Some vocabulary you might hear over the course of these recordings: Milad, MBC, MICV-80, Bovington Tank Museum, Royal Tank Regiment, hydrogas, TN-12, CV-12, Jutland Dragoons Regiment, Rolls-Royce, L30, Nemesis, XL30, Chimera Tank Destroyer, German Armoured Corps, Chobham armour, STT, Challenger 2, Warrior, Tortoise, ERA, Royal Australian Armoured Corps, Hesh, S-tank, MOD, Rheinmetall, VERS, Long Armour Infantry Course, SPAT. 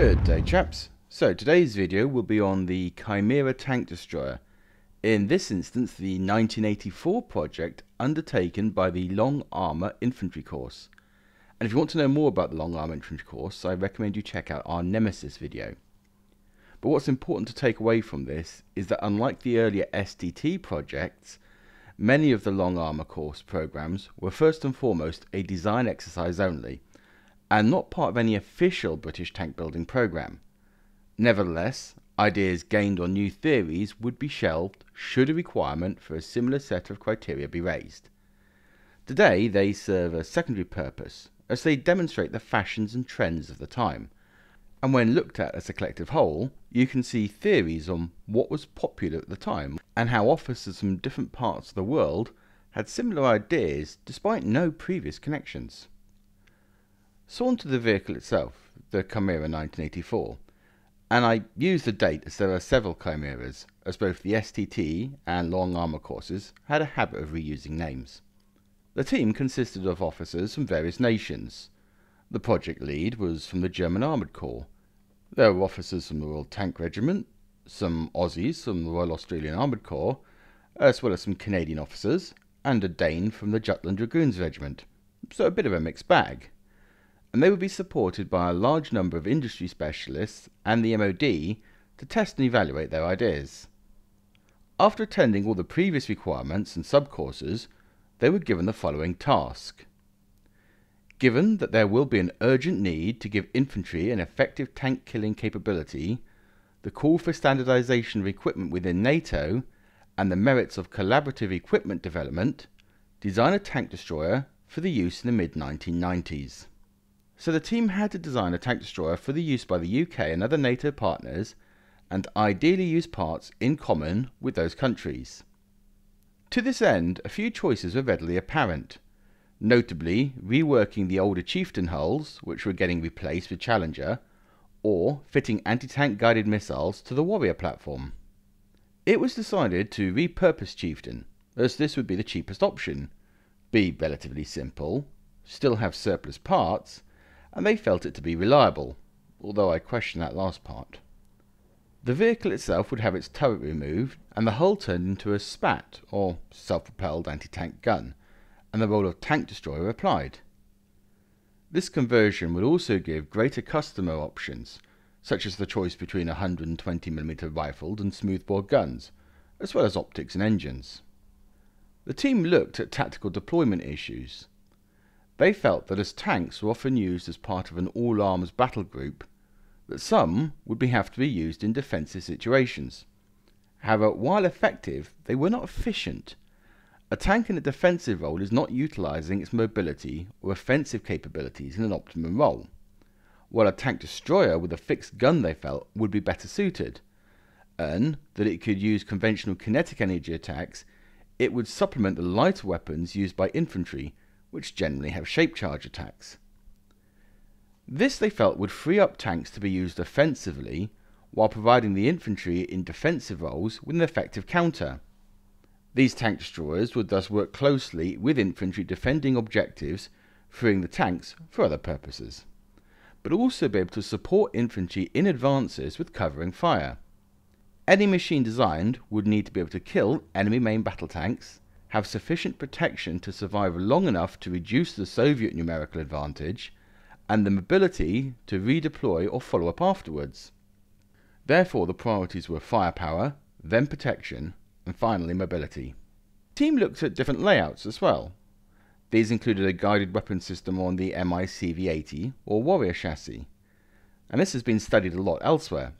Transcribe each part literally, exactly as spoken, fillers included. Good day, chaps. So today's video will be on the Chimera Tank Destroyer, in this instance the nineteen eighty-four project undertaken by the Long Armour Infantry Course. And if you want to know more about the Long Armour Infantry Course, I recommend you check out our Nemesis video. But what's important to take away from this is that unlike the earlier S T T projects, many of the Long Armour Course programs were first and foremost a design exercise only, and not part of any official British tank building programme. Nevertheless, ideas gained on new theories would be shelved should a requirement for a similar set of criteria be raised. Today they serve a secondary purpose, as they demonstrate the fashions and trends of the time, and when looked at as a collective whole, you can see theories on what was popular at the time, and how officers from different parts of the world had similar ideas despite no previous connections. So on to the vehicle itself, the Chimera nineteen eighty-four, and I use the date as there are several Chimeras, as both the S T T and Long Armour courses had a habit of reusing names. The team consisted of officers from various nations. The project lead was from the German Armoured Corps. There were officers from the Royal Tank Regiment, some Aussies from the Royal Australian Armoured Corps, as well as some Canadian officers, and a Dane from the Jutland Dragoons Regiment, so a bit of a mixed bag. And they would be supported by a large number of industry specialists and the M O D to test and evaluate their ideas. After attending all the previous requirements and sub-courses, they were given the following task. Given that there will be an urgent need to give infantry an effective tank killing capability, the call for standardisation of equipment within NATO, and the merits of collaborative equipment development, design a tank destroyer for the use in the mid nineteen nineties. So the team had to design a tank destroyer for the use by the U K and other NATO partners, and ideally use parts in common with those countries. To this end, a few choices were readily apparent, notably reworking the older Chieftain hulls, which were getting replaced with Challenger, or fitting anti-tank guided missiles to the Warrior platform. It was decided to repurpose Chieftain, as this would be the cheapest option, be relatively simple, still have surplus parts, and they felt it to be reliable, although I question that last part. The vehicle itself would have its turret removed and the hull turned into a SPAT, or self-propelled anti-tank gun, and the role of tank destroyer applied. This conversion would also give greater customer options, such as the choice between one hundred twenty millimeter rifled and smoothbore guns, as well as optics and engines. The team looked at tactical deployment issues. They felt that as tanks were often used as part of an all-arms battle group, that some would be, have to be used in defensive situations. However, while effective, they were not efficient. A tank in a defensive role is not utilising its mobility or offensive capabilities in an optimum role, while a tank destroyer with a fixed gun, they felt, would be better suited, and that it could use conventional kinetic energy attacks, it would supplement the lighter weapons used by infantry, which generally have shape charge attacks. This they felt would free up tanks to be used offensively, while providing the infantry in defensive roles with an effective counter. These tank destroyers would thus work closely with infantry defending objectives, freeing the tanks for other purposes, but also be able to support infantry in advances with covering fire. Any machine designed would need to be able to kill enemy main battle tanks, have sufficient protection to survive long enough to reduce the Soviet numerical advantage, and the mobility to redeploy or follow up afterwards. Therefore the priorities were firepower, then protection, and finally mobility. The team looked at different layouts as well. These included a guided weapon system on the M I C V eighty or Warrior chassis, and this has been studied a lot elsewhere.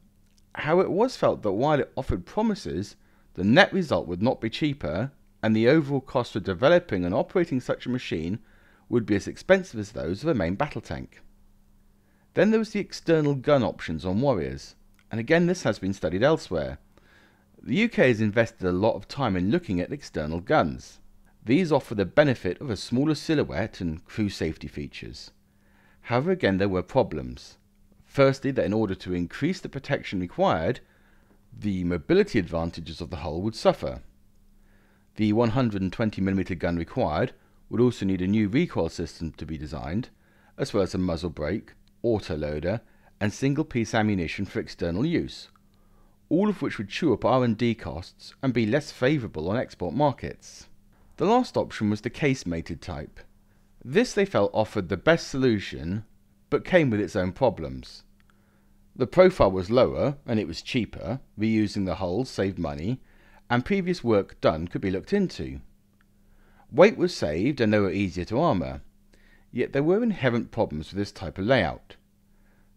How it was felt that while it offered promises, the net result would not be cheaper, and the overall cost for developing and operating such a machine would be as expensive as those of a main battle tank. Then there was the external gun options on Warriors, and again this has been studied elsewhere. The U K has invested a lot of time in looking at external guns. These offer the benefit of a smaller silhouette and crew safety features. However, again there were problems. Firstly, that in order to increase the protection required, the mobility advantages of the hull would suffer. The one hundred twenty millimeter gun required would also need a new recoil system to be designed, as well as a muzzle brake, autoloader, and single-piece ammunition for external use, all of which would chew up R and D costs and be less favourable on export markets. The last option was the casemated type. This they felt offered the best solution, but came with its own problems. The profile was lower and it was cheaper, reusing the hull saved money, and previous work done could be looked into. Weight was saved and they were easier to armour, yet there were inherent problems with this type of layout.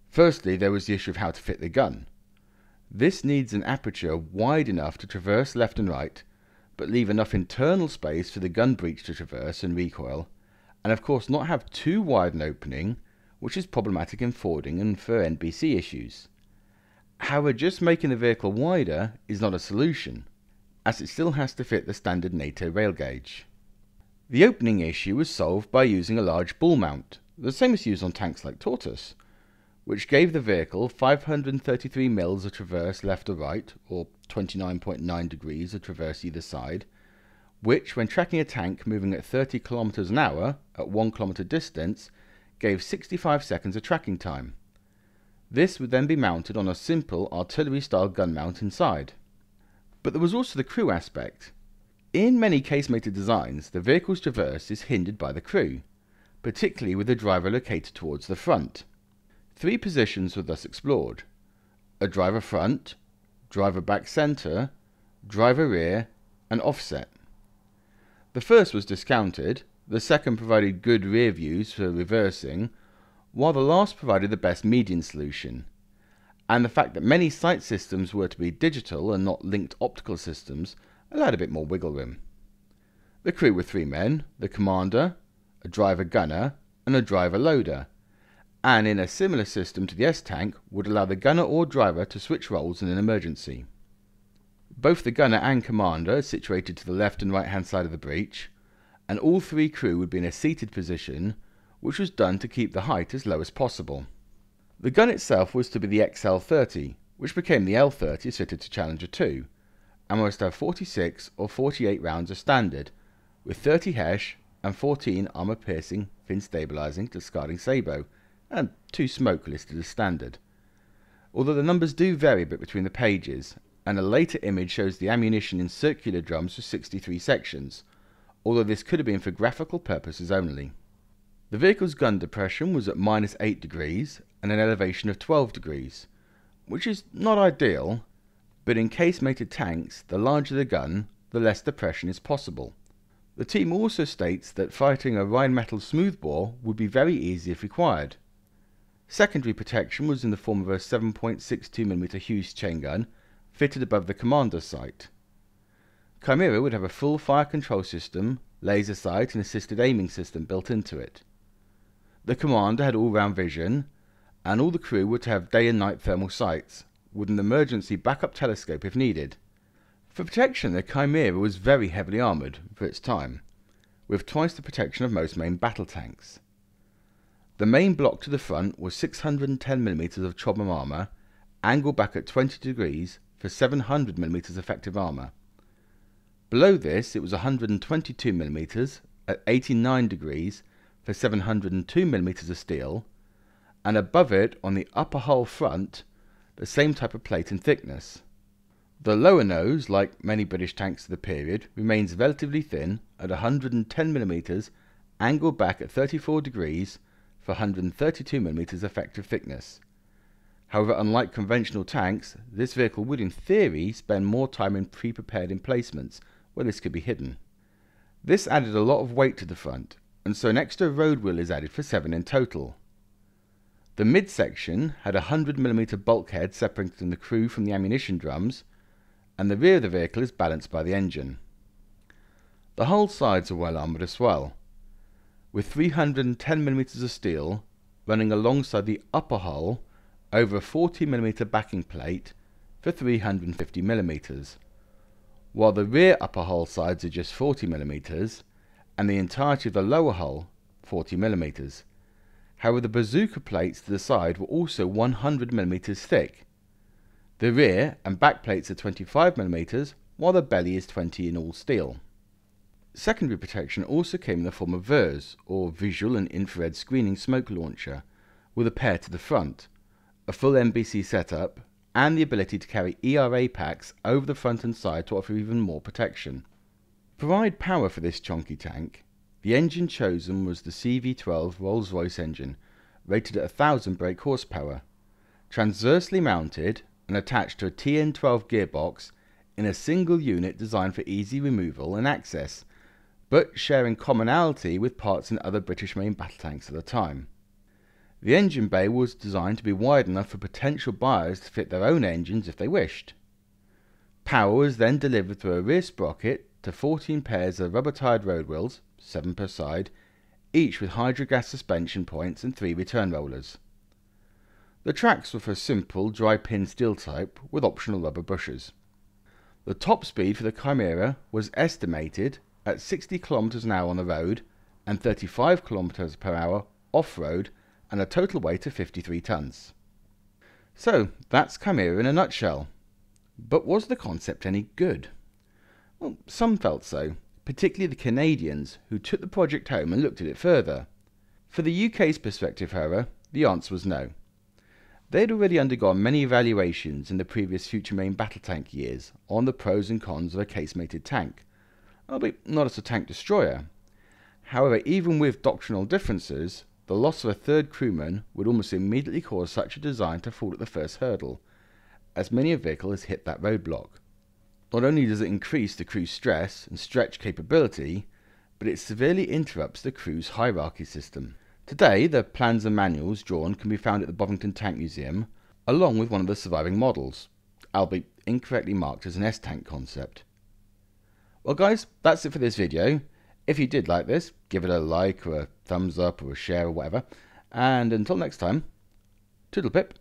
Firstly, there was the issue of how to fit the gun. This needs an aperture wide enough to traverse left and right, but leave enough internal space for the gun breech to traverse and recoil, and of course not have too wide an opening, which is problematic in forwarding and for N B C issues. However, just making the vehicle wider is not a solution, as it still has to fit the standard NATO rail gauge. The opening issue was solved by using a large bull mount, the same as used on tanks like Tortoise, which gave the vehicle five hundred thirty-three millimeters of traverse left or right, or twenty-nine point nine degrees of traverse either side, which, when tracking a tank moving at thirty kilometers an hour at one kilometer distance, gave sixty-five seconds of tracking time. This would then be mounted on a simple artillery-style gun mount inside. But there was also the crew aspect. In many casemated designs, the vehicle's traverse is hindered by the crew, particularly with the driver located towards the front. Three positions were thus explored: a driver front, driver back centre, driver rear, and offset. The first was discounted. The second provided good rear views for reversing, while the last provided the best median solution. And the fact that many sight systems were to be digital and not linked optical systems allowed a bit more wiggle room. The crew were three men: the commander, a driver gunner, and a driver loader, and in a similar system to the S-tank would allow the gunner or driver to switch roles in an emergency. Both the gunner and commander are situated to the left and right hand side of the breech, and all three crew would be in a seated position, which was done to keep the height as low as possible. The gun itself was to be the X L thirty, which became the L thirty fitted to Challenger two, and was to have forty-six or forty-eight rounds as standard, with thirty Hesh and fourteen armour-piercing, fin-stabilising, discarding Sabo, and two smoke listed as standard. Although the numbers do vary a bit between the pages, and a later image shows the ammunition in circular drums with sixty-three sections, although this could have been for graphical purposes only. The vehicle's gun depression was at minus eight degrees and an elevation of twelve degrees, which is not ideal, but in casemated tanks, the larger the gun, the less depression is possible. The team also states that fighting a Rheinmetall smoothbore would be very easy if required. Secondary protection was in the form of a seven point six two millimeter Hughes chain gun fitted above the commander's sight. Chimera would have a full fire control system, laser sight and assisted aiming system built into it. The commander had all-round vision, and all the crew were to have day and night thermal sights, with an emergency backup telescope if needed. For protection, the Chimera was very heavily armoured for its time, with twice the protection of most main battle tanks. The main block to the front was six hundred ten millimeters of Chobham armour, angled back at twenty degrees for seven hundred millimeters effective armour. Below this, it was one hundred twenty-two millimeters at eighty-nine degrees for seven hundred two millimeters of steel, and above it, on the upper hull front, the same type of plate and thickness. The lower nose, like many British tanks of the period, remains relatively thin at one hundred ten millimeters, angled back at thirty-four degrees for one hundred thirty-two millimeters effective thickness. However, unlike conventional tanks, this vehicle would in theory spend more time in pre-prepared emplacements where this could be hidden. This added a lot of weight to the front, and so an extra road wheel is added for seven in total. The midsection had a one hundred millimeter bulkhead separating the crew from the ammunition drums, and the rear of the vehicle is balanced by the engine. The hull sides are well armoured as well, with three hundred ten millimeters of steel running alongside the upper hull over a forty millimeter backing plate for three hundred fifty millimeters, while the rear upper hull sides are just forty millimeters, and the entirety of the lower hull forty millimeters. However, the bazooka plates to the side were also one hundred millimeters thick. The rear and back plates are twenty-five millimeters, while the belly is twenty in all steel. Secondary protection also came in the form of VERS, or Visual and Infrared Screening Smoke Launcher, with a pair to the front, a full M B C setup, and the ability to carry E R A packs over the front and side to offer even more protection. Provide power for this chonky tank. The engine chosen was the C V twelve Rolls-Royce engine, rated at one thousand brake horsepower, transversely mounted and attached to a T N twelve gearbox in a single unit designed for easy removal and access, but sharing commonality with parts in other British Marine battle tanks at the time. The engine bay was designed to be wide enough for potential buyers to fit their own engines if they wished. Power was then delivered through a rear sprocket to fourteen pairs of rubber-tired road wheels, seven per side, each with hydrogas suspension points and three return rollers. The tracks were for a simple dry-pin steel type with optional rubber bushes. The top speed for the Chimera was estimated at sixty kilometres an hour on the road and thirty-five kilometres per hour off-road, and a total weight of fifty-three tonnes. So that's Chimera in a nutshell. But was the concept any good? Well, some felt so, particularly the Canadians, who took the project home and looked at it further. For the U K's perspective, however, the answer was no. They had already undergone many evaluations in the previous Future Marine battle tank years on the pros and cons of a casemated tank, albeit not as a tank destroyer. However, even with doctrinal differences, the loss of a third crewman would almost immediately cause such a design to fall at the first hurdle, as many a vehicle has hit that roadblock. Not only does it increase the crew's stress and stretch capability, but it severely interrupts the crew's hierarchy system. Today, the plans and manuals drawn can be found at the Bovington Tank Museum, along with one of the surviving models, albeit incorrectly marked as an S tank concept. Well guys, that's it for this video. If you did like this, give it a like or a thumbs up or a share or whatever. And until next time, toodle pip.